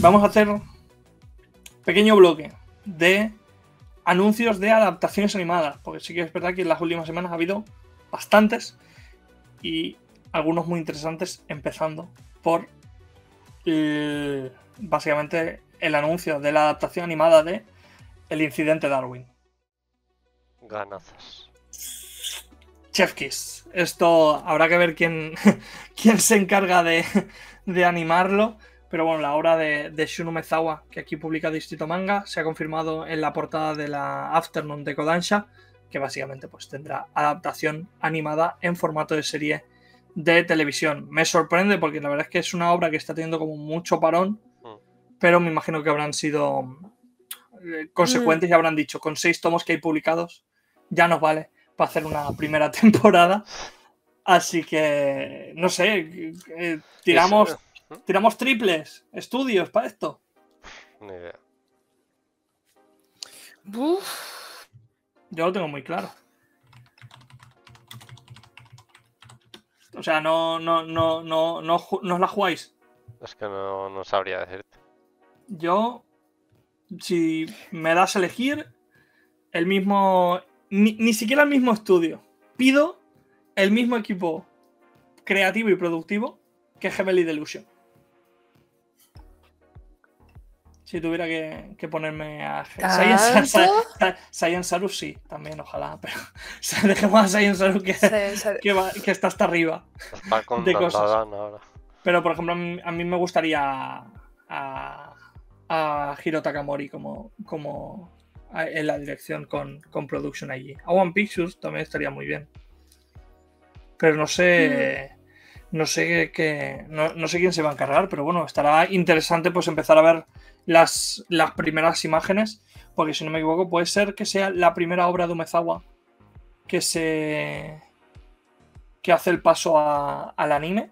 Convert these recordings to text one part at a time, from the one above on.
Vamos a hacer un pequeño bloque de anuncios de adaptaciones animadas, porque sí que es verdad que en las últimas semanas ha habido bastantes y algunos muy interesantes, empezando por básicamente el anuncio de la adaptación animada de El Incidente Darwin. Ganazas. Chef Kiss. Esto habrá que ver quién se encarga de animarlo. Pero bueno, la obra de Shunumezawa, que aquí publica Distrito Manga, se ha confirmado en la portada de la Afternoon de Kodansha, que básicamente pues tendrá adaptación animada en formato de serie de televisión. Me sorprende porque la verdad es que es una obra que está teniendo como mucho parón, pero me imagino que habrán sido consecuentes y habrán dicho, con 6 tomos que hay publicados, ya nos vale para hacer una primera temporada. Así que, no sé, tiramos... ¿Tiramos triples? ¿Estudios para esto? Ni idea. Uf. Yo lo tengo muy claro. O sea, no os la jugáis. Es que no sabría decirte. Yo, si me das a elegir, el mismo... Ni siquiera el mismo estudio. Pido el mismo equipo creativo y productivo que Heavenly Delusion. Si tuviera que ponerme a... Saiyan Saru sí, también, ojalá, pero dejemos a Saiyan Saru que está hasta arriba de cosas. Pero, por ejemplo, a mí me gustaría a Hiro Takamori como en la dirección con Production IG. A One Pictures también estaría muy bien. Pero no sé... No sé quién se va a encargar, pero bueno, estará interesante pues empezar a ver las primeras imágenes, porque si no me equivoco puede ser que sea la primera obra de Umezawa que hace el paso al anime.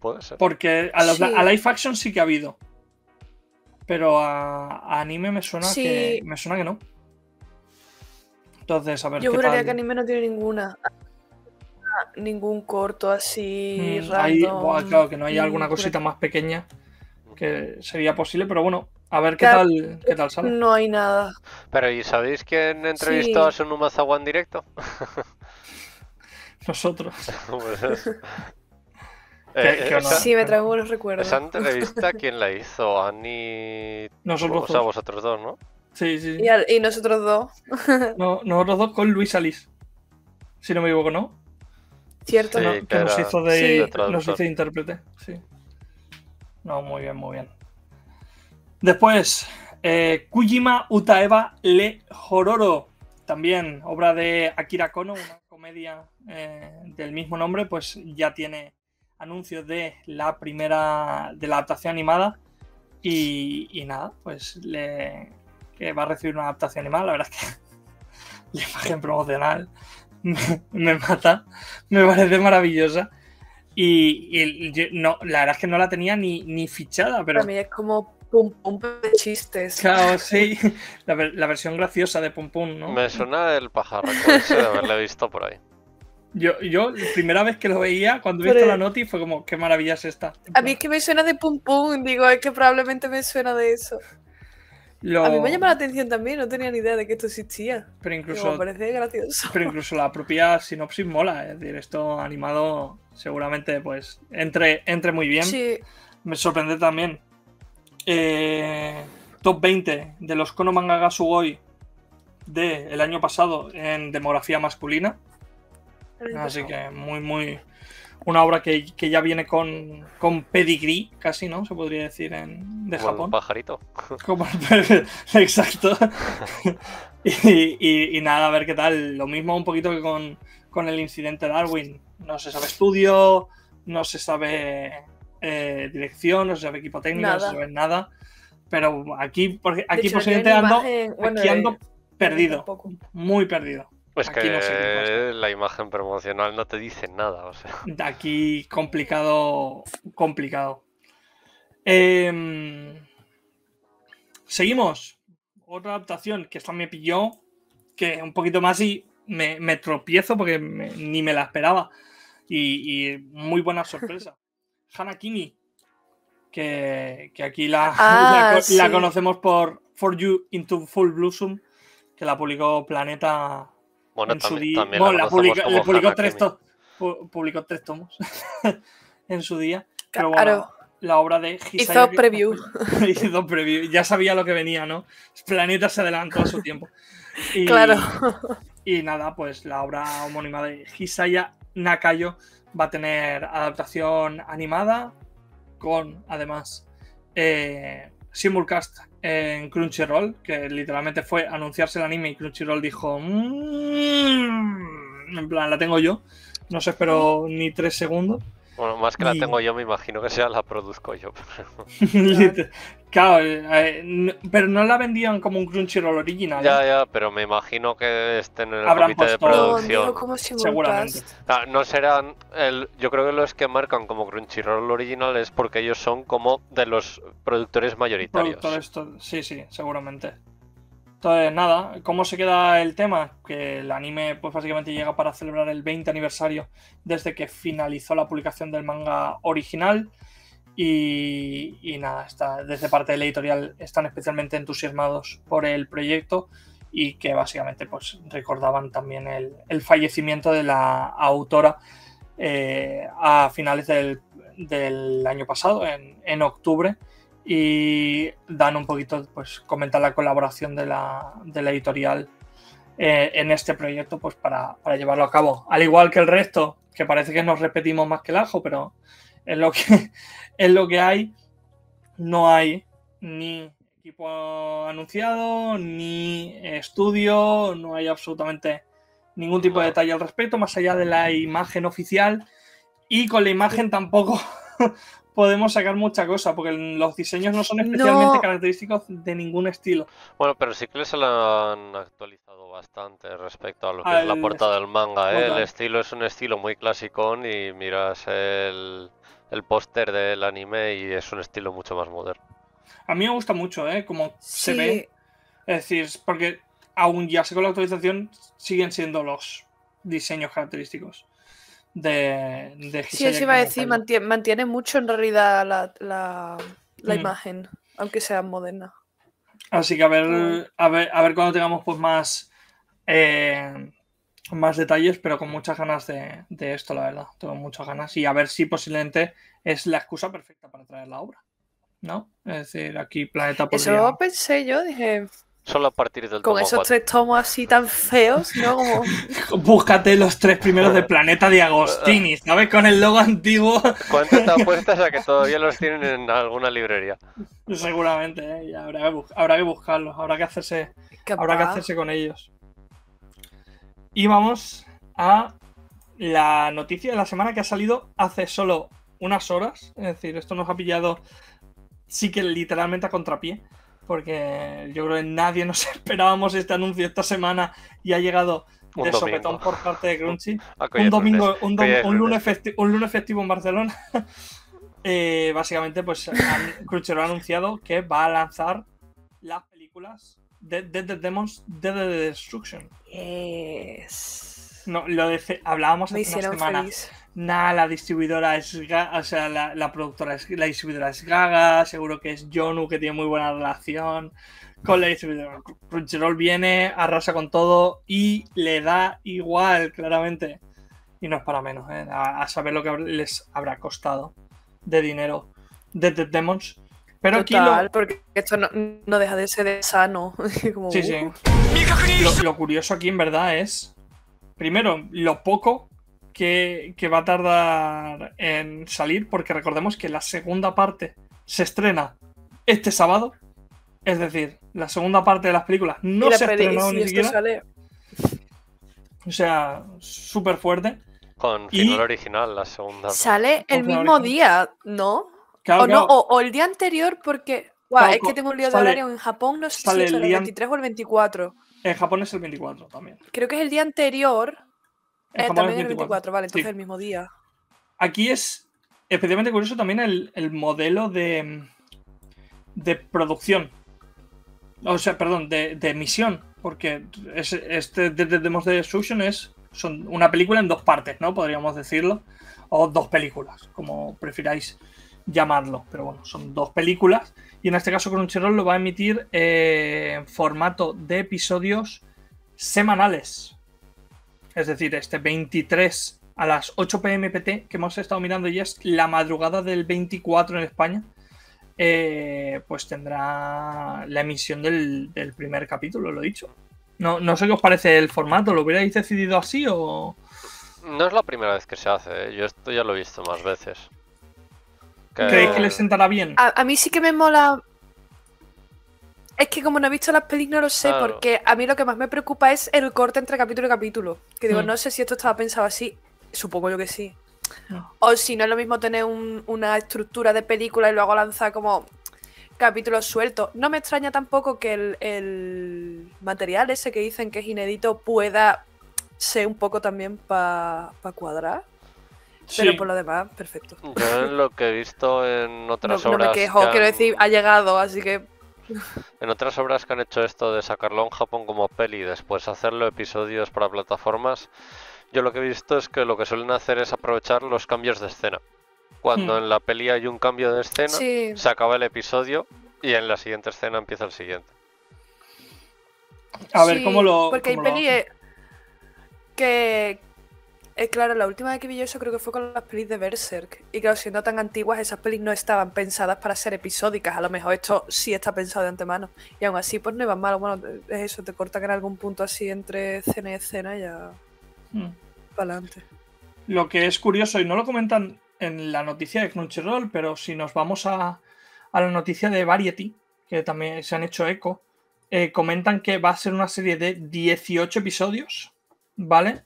Puede ser. Porque a live action sí que ha habido, pero a anime me suena que no. Entonces, a ver, yo juraría que anime no tiene ningún corto así random. Claro que no hay alguna cosita más pequeña que sería posible, pero bueno, a ver qué tal sale. No hay nada. Pero ¿y sabéis quién entrevistó a Shunumezawa en directo? Nosotros. Pues sí, me traigo buenos recuerdos. Esa entrevista, ¿quién la hizo? Ani... Nosotros dos. O sea, vosotros dos, ¿no? Sí, sí. Y nosotros dos. No, nosotros dos con Luis Alís. Si no me equivoco, ¿no? Cierto, sí, ¿no? Que nos hizo de intérprete, sí. No, muy bien, muy bien. Después, Kujima Utaeba le Hororo, también obra de Akira Kono, una comedia del mismo nombre, pues ya tiene anuncios de la primera, de la adaptación animada y nada, pues que va a recibir una adaptación animada. La verdad es que la imagen promocional me mata, me parece maravillosa y no, la verdad es que no la tenía ni fichada, pero... Para mí es como Pum Pum de chistes. Claro, sí, la versión graciosa de Pum Pum, ¿no? Me suena el pajarraco ese de haberle visto por ahí. Yo la primera vez que lo veía, cuando he visto la noti, fue como, qué maravilla es esta. A mí es que me suena de Pum Pum, digo, es que probablemente me suena de eso. A mí me llama la atención también, no tenía ni idea de que esto existía. Pero incluso me parece gracioso. Pero incluso la propia sinopsis mola, es decir, esto animado seguramente pues entre muy bien. Sí. Me sorprende también. Top 20 de los Kono Mangagasugoi del año pasado en demografía masculina. Así que muy, muy... Una obra que ya viene con pedigrí, casi, ¿no? Se podría decir, de Japón. Como un pajarito. Exacto. y nada, a ver qué tal. Lo mismo un poquito que con El Incidente Darwin. No se sabe estudio, no se sabe dirección, no se sabe equipo técnico, no se sabe nada. Pero aquí posiblemente ando perdido. Muy perdido. Pues aquí que no sé, la imagen promocional no te dice nada, o sea. Aquí complicado. Seguimos. Otra adaptación que esta me pilló, que un poquito más y me tropiezo porque ni me la esperaba. Y muy buena sorpresa. Hanakimi, que aquí la conocemos por For You Into Full Blossom, que la publicó Planeta. Bueno, en también bueno, la publicó tres tomos en su día. Pero bueno, claro, la obra de Hisayo... Hizo preview. Ya sabía lo que venía, ¿no? Planeta se adelantó a su tiempo. Y, claro. Y nada, pues la obra homónima de Hisaya Nakayo va a tener adaptación animada con, además, simulcast en Crunchyroll, que literalmente fue anunciarse el anime y Crunchyroll dijo en plan, la tengo yo, no se esperó ni 3 segundos. Bueno, más que la tengo yo, me imagino que sea la produzco yo. Pero... claro, pero no la vendían como un Crunchyroll original. Ya, ya, pero me imagino que estén en el comité de producción. No, seguramente. No serán... yo creo que los que marcan como Crunchyroll original es porque ellos son como de los productores mayoritarios. Sí, sí, seguramente. Entonces, nada, ¿cómo se queda el tema? Que el anime, pues básicamente llega para celebrar el 20 aniversario desde que finalizó la publicación del manga original. Y nada, desde parte de la editorial están especialmente entusiasmados por el proyecto y que básicamente pues recordaban también el fallecimiento de la autora a finales del año pasado, en octubre. Y dan un poquito, pues comentan la colaboración de la editorial en este proyecto, pues para llevarlo a cabo. Al igual que el resto, que parece que nos repetimos más que el ajo, pero es lo que hay. No hay ni equipo anunciado, ni estudio, no hay absolutamente ningún tipo de detalle al respecto, más allá de la imagen oficial. Y con la imagen tampoco... podemos sacar mucha cosa, porque los diseños no son especialmente característicos de ningún estilo. Bueno, pero sí que se la han actualizado bastante respecto a lo que es la portada del manga, ¿eh? El estilo es un estilo muy clasicón y miras el póster del anime y es un estilo mucho más moderno. A mí me gusta mucho, ¿eh? Como se ve. Es decir, porque aún ya sé con la actualización siguen siendo los diseños característicos. De sí, eso iba a decir, mantiene mucho en realidad la imagen, aunque sea moderna. Así que a ver cuando tengamos pues más detalles, pero con muchas ganas de esto, la verdad. Tengo muchas ganas y a ver si posiblemente es la excusa perfecta para traer la obra, ¿no? Es decir, aquí Planeta podría... Eso lo pensé yo, dije... Solo a partir del Con esos 4. 3 tomos así tan feos, ¿no? Como... Búscate los 3 primeros de Planeta de Agostini, ¿sabes? Con el logo antiguo. ¿Cuánto te apuestas a que todavía los tienen en alguna librería? Seguramente, ¿eh? Ya habrá que buscarlos, habrá que hacerse con ellos. Y vamos a la noticia de la semana que ha salido hace solo unas horas. Es decir, esto nos ha pillado sí que literalmente a contrapié. Porque yo creo que nadie nos esperábamos este anuncio esta semana y ha llegado de sopetón por parte de Crunchy. Un lunes festivo en Barcelona. Básicamente, pues Crunchyroll ha anunciado que va a lanzar las películas de Dead Dead Demon's Dededede Destruction. Yes. No, lo de hablábamos hace unas semanas. Nah, la distribuidora es Gaga, o sea, la productora es, la distribuidora es Gaga, seguro que es Jonu, que tiene muy buena relación con la distribuidora. Crunchyroll viene, arrasa con todo y le da igual, claramente. Y no es para menos, ¿eh? A saber lo que les habrá costado de dinero Dead Dead Demons. Pero total, porque esto no deja de ser sano. Como, sí, sí. Lo curioso aquí, en verdad, es, primero, lo poco que va a tardar en salir, porque recordemos que la segunda parte se estrena este sábado. Es decir, la segunda parte de las películas no se ha estrenado ni siquiera. Sale... O sea, súper fuerte. Con final original, la segunda. Sale el mismo día, ¿no? Claro, o, claro. No o el día anterior, porque... Wow, claro, es que tengo un lío de horario en Japón, no sé si es el 23 o el 24. En Japón es el 24 también. Creo que es el día anterior... también el 24, vale, entonces sí. El mismo día. Aquí es especialmente curioso también el modelo de producción. O sea, perdón, de emisión. Porque este Demos de Destruction son una película en 2 partes, ¿no? Podríamos decirlo. O 2 películas, como prefiráis. llamadlo, pero bueno, son dos películas, y en este caso Crunchyroll lo va a emitir en formato de episodios semanales, es decir, este 23 a las 8 p.m. PT, que hemos estado mirando y es la madrugada del 24 en España, pues tendrá la emisión del primer capítulo, lo he dicho. No sé qué os parece el formato, ¿lo hubierais decidido así o...? No es la primera vez que se hace, ¿eh? Yo esto ya lo he visto más veces. ¿Creéis que les sentará bien? A mí sí que me mola... Es que como no he visto las pelis no lo sé, claro. Porque a mí lo que más me preocupa es el corte entre capítulo y capítulo. Que digo, no sé si esto estaba pensado así, supongo yo que sí. O si no es lo mismo tener una estructura de película y luego lanzar como capítulos sueltos. No me extraña tampoco que el material ese que dicen que es inédito pueda ser un poco también para cuadrar. Sí. Pero por lo demás, perfecto. Yo lo que he visto en otras obras... No me quejo, quiero decir, ha llegado, así que... En otras obras que han hecho esto de sacarlo en Japón como peli y después hacerlo episodios para plataformas... Yo lo que he visto es que lo que suelen hacer es aprovechar los cambios de escena. Cuando en la peli hay un cambio de escena, sí, se acaba el episodio y en la siguiente escena empieza el siguiente. A ver, sí, ¿cómo lo...? Porque hay pelis que... claro, la última vez que vi yo eso creo que fue con las pelis de Berserk. Y claro, siendo tan antiguas, esas pelis no estaban pensadas para ser episódicas. A lo mejor esto sí está pensado de antemano. Y aún así, pues no iban mal. Bueno, es eso, te cortan en algún punto así entre escena y escena y ya... para adelante. Lo que es curioso, y no lo comentan en la noticia de Crunchyroll, pero si nos vamos a la noticia de Variety, que también se han hecho eco, comentan que va a ser una serie de 18 episodios, ¿vale?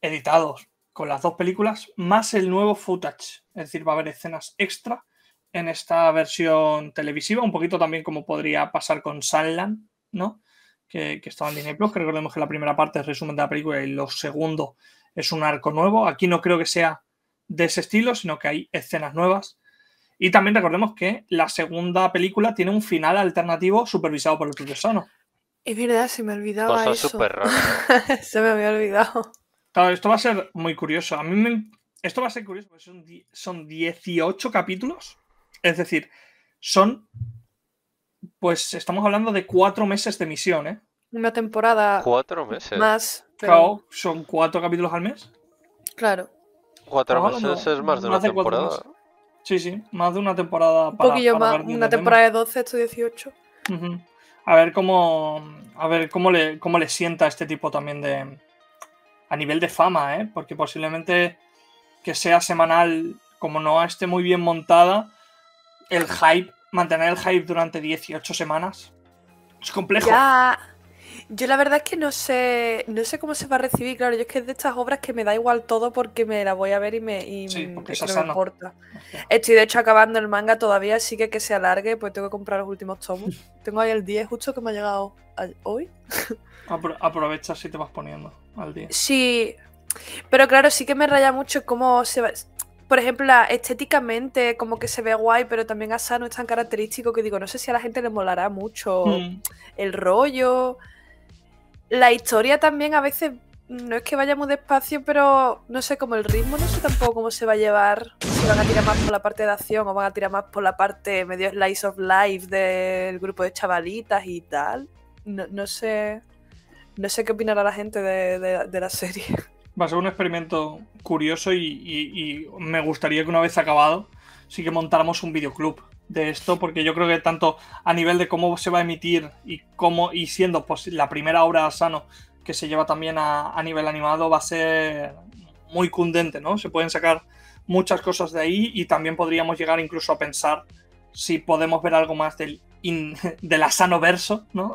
Editados con las dos películas, más el nuevo footage, es decir, va a haber escenas extra en esta versión televisiva, un poquito también como podría pasar con Sandland, ¿no? Que estaba en Disney Plus, que recordemos que la primera parte es resumen de la película y lo segundo es un arco nuevo. Aquí no creo que sea de ese estilo, sino que hay escenas nuevas. Y también recordemos que la segunda película tiene un final alternativo supervisado por el propio Asano. Es verdad, se me olvidaba eso. Cosa súper rara. Se me había olvidado. Claro, esto va a ser muy curioso. Esto va a ser curioso porque son 18 capítulos. Es decir, son... Pues estamos hablando de 4 meses de emisión, ¿eh? Una temporada. 4 meses. Más. Pero... Claro, son 4 capítulos al mes. Claro. 4 meses es más de una temporada. Sí, sí, más de una temporada. Un poquillo más, una temporada de 12, esto 18. A ver cómo le sienta este tipo también de... A nivel de fama, ¿eh? Porque posiblemente que sea semanal, como no esté muy bien montada, el hype... Mantener el hype durante 18 semanas es complejo. Ya. Yo la verdad es que no sé cómo se va a recibir, claro, yo es que es de estas obras que me da igual todo porque me la voy a ver y no me importa. Estoy de hecho acabando el manga todavía, así que se alargue, pues tengo que comprar los últimos tomos. Tengo ahí el 10 justo que me ha llegado hoy. Aprovecha si te vas poniendo al 10. Sí, pero claro, sí que me raya mucho cómo se va... Por ejemplo, estéticamente como que se ve guay, pero también Asano es tan característico que digo, no sé si a la gente le molará mucho el rollo. La historia también a veces no es que vaya muy despacio, pero no sé, como el ritmo, no sé tampoco cómo se va a llevar. Si van a tirar más por la parte de acción o van a tirar más por la parte medio slice of life del grupo de chavalitas y tal. No sé qué opinará la gente de la serie. Va a ser un experimento curioso y me gustaría que una vez acabado sí que montáramos un videoclub de esto, porque yo creo que tanto a nivel de cómo se va a emitir y siendo pues, la primera obra de Asano que se lleva también a nivel animado, va a ser muy cundente, ¿no? Se pueden sacar muchas cosas de ahí y también podríamos llegar incluso a pensar si podemos ver algo más del Asano verso, ¿no?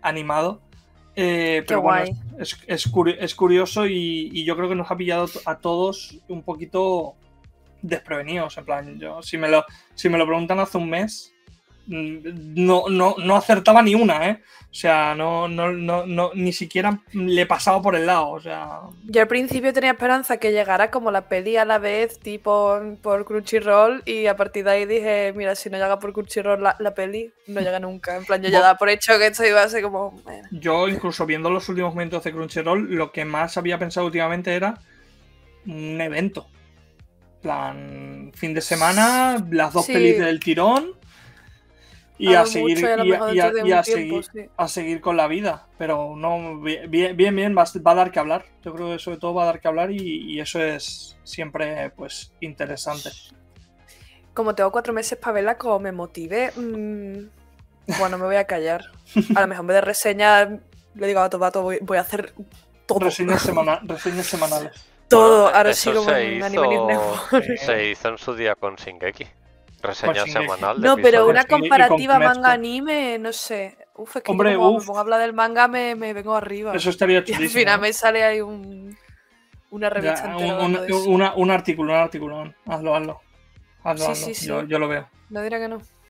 Animado. Pero guay. Bueno, es curioso y yo creo que nos ha pillado a todos un poquito desprevenidos. En plan, yo si me lo preguntan hace un mes, no acertaba ni una, ¿eh? O sea, no ni siquiera le pasaba por el lado. O sea. Yo al principio tenía esperanza que llegara como la peli a la vez, tipo por Crunchyroll, y a partir de ahí dije, mira, si no llega por Crunchyroll la peli, no llega nunca. En plan, yo ya daba por hecho que esto iba a ser como... Bueno. Yo incluso viendo los últimos momentos de Crunchyroll, lo que más había pensado últimamente era un evento. Plan, fin de semana, las dos pelis del tirón y a seguir con la vida. Pero no, bien, va a dar que hablar. Yo creo que sobre todo va a dar que hablar y eso es siempre pues interesante. Como tengo 4 meses para verla, como me motive, bueno, me voy a callar. A lo mejor en vez de reseñar, le digo a Tobato, voy a hacer todo. Reseñas semanales. Todo, bueno, ahora sí como un anime en se hizo en su día con Shingeki. Reseña semanal. No, pero una comparativa manga-anime, no sé. Uf, es que hombre, como me pongo a hablar del manga, me vengo arriba. Eso estaría chulísimo. Y al final me sale ahí una revista entera. Un artículo. Hazlo. Sí, sí. Yo lo veo. No dirá que no.